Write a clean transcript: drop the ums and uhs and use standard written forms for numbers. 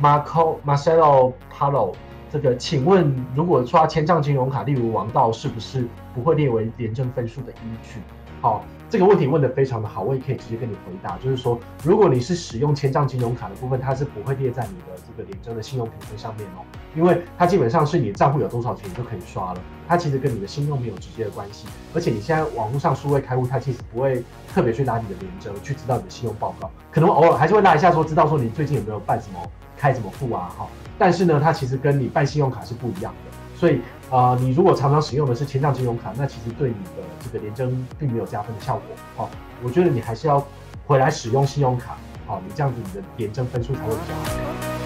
Marco Marcelo Paulo， 这个请问如果刷千账金融卡，例如王道，是不是不会列为廉政分数的依据？好，这个问题问得非常的好，我也可以直接跟你回答，就是说，如果你是使用千账金融卡的部分，它是不会列在你的这个廉征的信用评分上面哦，因为它基本上是你账户有多少钱你就可以刷了，它其实跟你的信用没有直接的关系，而且你现在网络上数位开户，它其实不会特别去拿你的廉征去知道你的信用报告，可能偶尔还是会拿一下说知道说你最近有没有办什么开什么户啊哈，但是呢，它其实跟你办信用卡是不一样的。 所以，你如果常常使用的是千账金融卡，那其实对你的这个廉征并没有加分的效果。哦，我觉得你还是要回来使用信用卡，哦，你这样子你的廉征分数才会比较好。